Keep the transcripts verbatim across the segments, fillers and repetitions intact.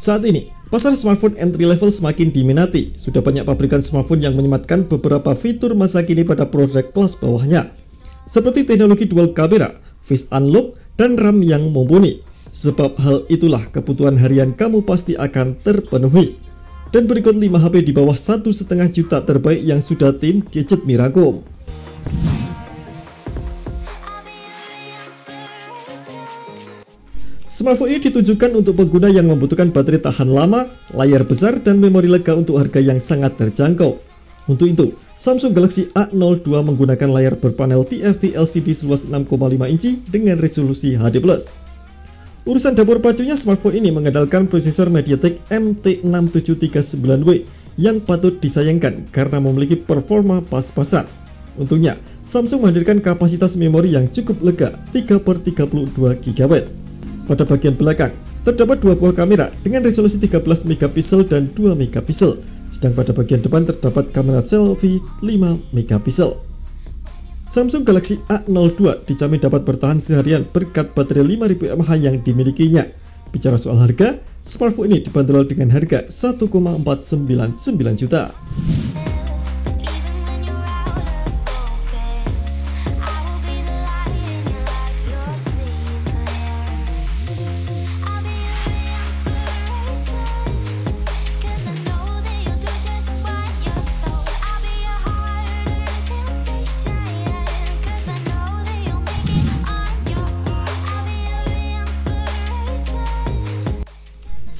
Saat ini, pasar smartphone entry-level semakin diminati. Sudah banyak pabrikan smartphone yang menyematkan beberapa fitur masa kini pada produk kelas bawahnya, seperti teknologi dual kamera, face unlock, dan RAM yang mumpuni. Sebab hal itulah kebutuhan harian kamu pasti akan terpenuhi. Dan berikut lima H P di bawah satu koma lima juta terbaik yang sudah tim Gadget Me rangkum. Smartphone ini ditujukan untuk pengguna yang membutuhkan baterai tahan lama, layar besar, dan memori lega untuk harga yang sangat terjangkau. Untuk itu, Samsung Galaxy A nol dua menggunakan layar berpanel T F T L C D seluas enam koma lima inci dengan resolusi H D plus. Urusan dapur pacunya, smartphone ini mengandalkan prosesor MediaTek M T enam tujuh tiga sembilan W yang patut disayangkan karena memiliki performa pas-pasan. Untungnya, Samsung menghadirkan kapasitas memori yang cukup lega, tiga per tiga puluh dua giga byte. Pada bagian belakang, terdapat dua buah kamera dengan resolusi tiga belas megapiksel dan dua megapiksel, sedang pada bagian depan terdapat kamera selfie lima megapiksel. Samsung Galaxy A nol dua dijamin dapat bertahan seharian berkat baterai lima ribu mAh yang dimilikinya. Bicara soal harga, smartphone ini dibanderol dengan harga satu koma empat sembilan sembilan juta.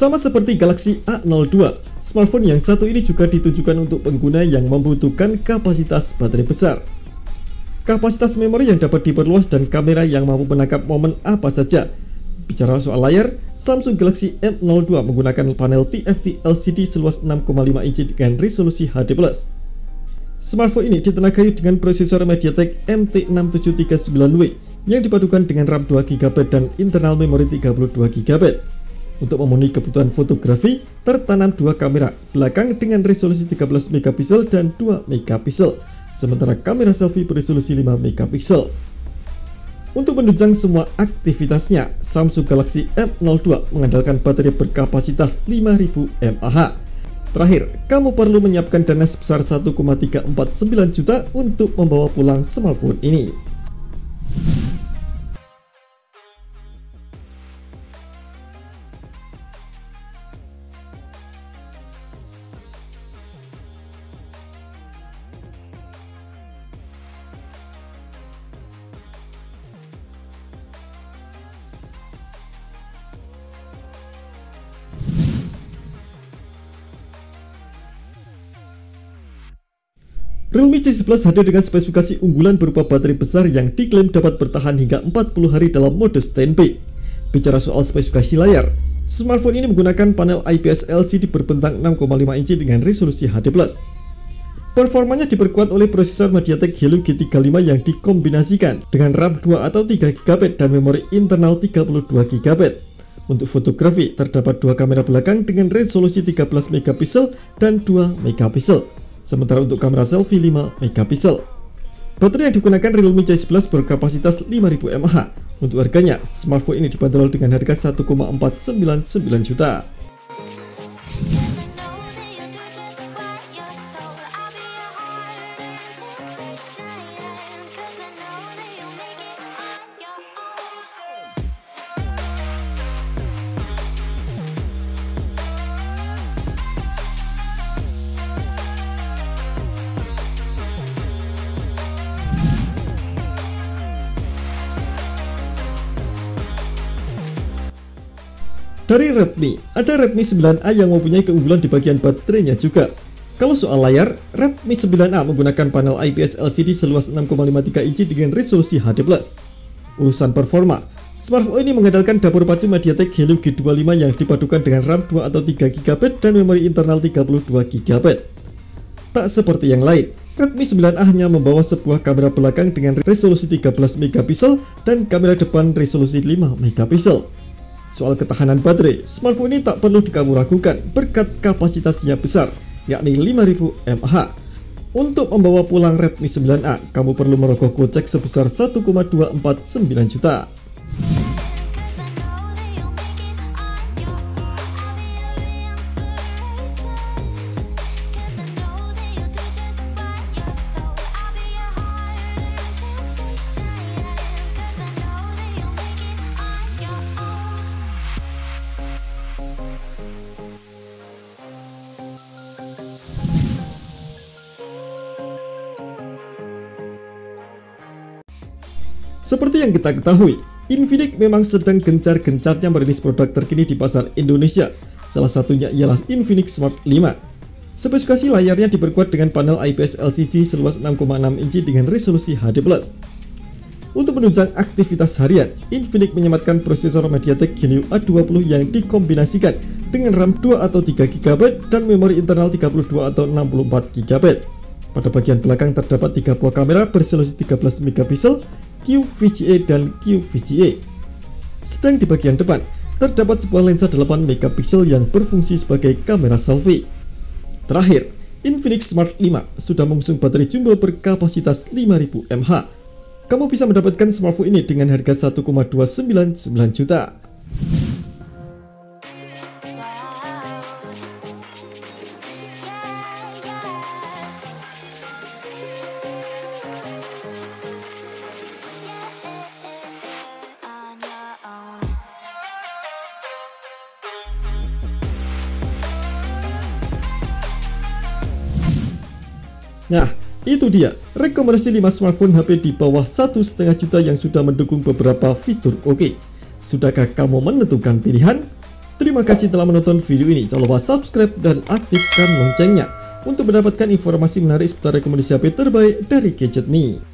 Sama seperti Galaxy A nol dua, smartphone yang satu ini juga ditujukan untuk pengguna yang membutuhkan kapasitas baterai besar. Kapasitas memori yang dapat diperluas dan kamera yang mampu menangkap momen apa saja. Bicara soal layar, Samsung Galaxy M nol dua menggunakan panel T F T L C D seluas enam koma lima inci dengan resolusi H D plus. Smartphone ini ditenagai dengan prosesor MediaTek M T enam tujuh tiga sembilan W yang dipadukan dengan RAM dua giga byte dan internal memori tiga puluh dua giga byte. Untuk memenuhi kebutuhan fotografi, tertanam dua kamera belakang dengan resolusi tiga belas megapiksel dan dua megapiksel, sementara kamera selfie beresolusi lima megapiksel. Untuk menunjang semua aktivitasnya, Samsung Galaxy M nol dua mengandalkan baterai berkapasitas lima ribu mAh. Terakhir, kamu perlu menyiapkan dana sebesar satu koma tiga empat sembilan juta untuk membawa pulang smartphone ini. Realme C sebelas hadir dengan spesifikasi unggulan berupa baterai besar yang diklaim dapat bertahan hingga empat puluh hari dalam mode standby. Bicara soal spesifikasi layar, smartphone ini menggunakan panel I P S L C D berbentang enam koma lima inci dengan resolusi H D plus. Performanya diperkuat oleh prosesor MediaTek Helio G tiga puluh lima yang dikombinasikan dengan RAM dua atau tiga giga byte dan memori internal tiga puluh dua giga byte. Untuk fotografi, terdapat dua kamera belakang dengan resolusi tiga belas megapiksel dan dua megapiksel. Sementara untuk kamera selfie lima megapiksel. Baterai yang digunakan Realme C sebelas berkapasitas lima ribu mAh. Untuk harganya, smartphone ini dibanderol dengan harga satu koma empat sembilan sembilan juta. Dari Redmi, ada Redmi sembilan A yang mempunyai keunggulan di bagian baterainya juga. Kalau soal layar, Redmi sembilan A menggunakan panel I P S L C D seluas enam koma lima tiga inci dengan resolusi H D plus. Urusan performa, smartphone ini mengandalkan dapur pacu MediaTek Helio G dua puluh lima yang dipadukan dengan RAM dua atau tiga giga byte dan memori internal tiga puluh dua giga byte. Tak seperti yang lain, Redmi sembilan A hanya membawa sebuah kamera belakang dengan resolusi tiga belas megapiksel dan kamera depan resolusi lima megapiksel. Soal ketahanan baterai, smartphone ini tak perlu kamu ragukan berkat kapasitasnya besar, yakni lima ribu mAh. Untuk membawa pulang Redmi sembilan A, kamu perlu merogoh kocek sebesar satu koma dua empat sembilan juta. Seperti yang kita ketahui, Infinix memang sedang gencar-gencarnya merilis produk terkini di pasar Indonesia. Salah satunya ialah Infinix Smart lima. Spesifikasi layarnya diperkuat dengan panel I P S L C D seluas enam koma enam inci dengan resolusi H D plus. Untuk menunjang aktivitas harian, Infinix menyematkan prosesor MediaTek Helio A dua puluh yang dikombinasikan dengan RAM dua atau tiga giga byte dan memori internal tiga puluh dua atau enam puluh empat giga byte. Pada bagian belakang terdapat tiga buah kamera beresolusi tiga belas megapiksel, Q V G A dan Q V G A. Sedang di bagian depan, terdapat sebuah lensa delapan megapiksel yang berfungsi sebagai kamera selfie. Terakhir, Infinix Smart lima sudah mengusung baterai jumbo berkapasitas lima ribu mAh. Kamu bisa mendapatkan smartphone ini dengan harga satu koma dua sembilan sembilan juta. Nah, itu dia rekomendasi lima smartphone H P di bawah satu koma lima juta yang sudah mendukung beberapa fitur oke. Sudahkah kamu menentukan pilihan? Terima kasih telah menonton video ini. Jangan lupa subscribe dan aktifkan loncengnya untuk mendapatkan informasi menarik seputar rekomendasi H P terbaik dari Gadget Me.